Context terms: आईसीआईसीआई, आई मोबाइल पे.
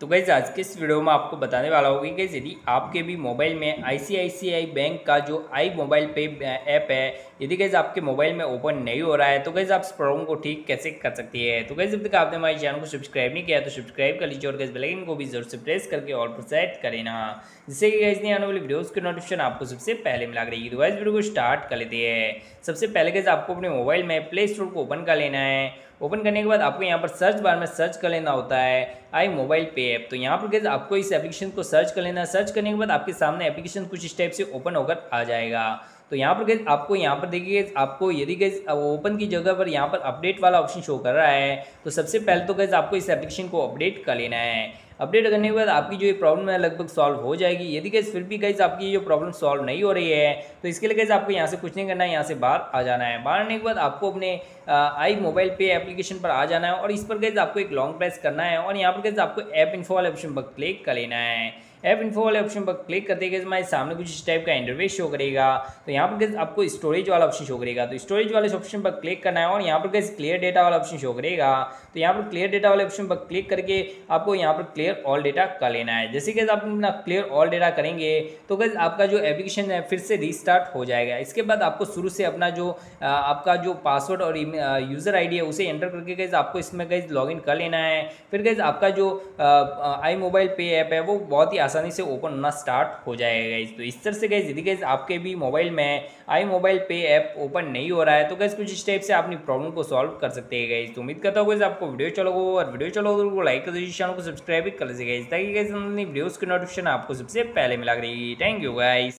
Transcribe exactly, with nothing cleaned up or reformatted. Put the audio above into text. तो गाइस आज के इस वीडियो में आपको बताने वाला होगी गाइस यदि आपके भी मोबाइल में आईसीआईसीआई बैंक का जो आई मोबाइल पे ऐप है यदि गाइस आपके मोबाइल में ओपन नहीं हो रहा है तो गाइस आप इस प्रॉब्लम को ठीक कैसे कर सकते हैं। तो गाइस जब तक आपने हमारे चैनल को सब्सक्राइब नहीं किया तो सब्सक्राइब कर लीजिए और गाइस बेल आइकन को भी जरूर से प्रेस करके और प्रोत्साहित करें ना, जिससे कि गाइस नई आने वाली वीडियोज़ की नोटिफिकेशन आपको सबसे पहले मिला रहेगी। तो गाइस वीडियो को स्टार्ट कर लेते हैं। सबसे पहले गाइस आपको अपने मोबाइल में प्ले स्टोर को ओपन कर लेना है। ओपन करने के बाद आपको यहाँ पर सर्च बार में सर्च कर लेना होता है आई मोबाइल पे ऐप। तो यहाँ पर गाइस आपको इस एप्लीकेशन को सर्च कर लेना है। सर्च करने के बाद आपके सामने एप्लीकेशन कुछ इस टाइप से ओपन होकर आ जाएगा। तो यहाँ पर गाइस आपको यहाँ पर देखिए गाइस आपको यदि गाइस ओपन की जगह पर यहाँ पर अपडेट वाला ऑप्शन शो कर रहा है। तो सबसे पहले तो गाइस आपको इस एप्लीकेशन को अपडेट कर लेना है। अपडेट करने के बाद आपकी जो ये प्रॉब्लम है लगभग सॉल्व हो जाएगी। यदि गाइस फिर भी गाइस आपकी जो प्रॉब्लम सॉल्व नहीं हो रही है तो इसके लिए गाइस आपको यहाँ से कुछ नहीं करना है, यहाँ से बाहर आ जाना है। बाहर आने के बाद आपको अपने आई मोबाइल पे एप्लीकेशन पर आ जाना है और इस पर गाइस आपको एक लॉन्ग प्रेस करना है और यहाँ पर गाइस आपको ऐप इन्फो वाले ऑप्शन पर क्लिक कर लेना है। ऐप इन्फो वाले ऑप्शन पर क्लिक करते गाइस हमारे सामने कुछ इस टाइप का इंटरफेस शो करेगा। तो यहाँ पर गाइस आपको स्टोरेज वाला ऑप्शन शो करेगा। तो स्टोरेज वाले ऑप्शन पर क्लिक करना है और यहाँ पर गाइस क्लियर डेटा वाला ऑप्शन शो करेगा। तो यहाँ पर क्लियर डेटा वाले ऑप्शन पर क्लिक करके आपको यहाँ पर क्लियर ऑल डेटा कर लेना है। जैसे कि आप अपना क्लियर ऑल डेटा करेंगे तो गाइस आपका जो एप्लीकेशन है फिर से रीस्टार्ट हो जाएगा। इसके बाद आपको शुरू से अपना जो आपका जो पासवर्ड और यूज़र आईडी है उसे एंटर करके गाइस आपको इसमें गाइस लॉगिन कर लेना है। फिर गाइस आपका जो आई मोबाइल पे ऐप है वो बहुत ही आसानी से ओपन होना स्टार्ट हो जाएगा गाइस। तो इस तरह से गाइस यदि गाइस आपके भी मोबाइल में आई मोबाइल पे ऐप ओपन नहीं हो रहा है तो गाइस कुछ इस टाइप से अपनी प्रॉब्लम को सॉल्व कर सकते हैं गाइस। तो उम्मीद करता हूँ गाइस आपको वीडियो चलोगे और वीडियो चलोगे तो लाइक कर दीजिए, चैनल को सब्सक्राइब कर लीजिए गाइस ताकि गाइस अपनी वीडियोस की नोटिफिकेशन आपको सबसे पहले मिला रहेगी। Thank you guys.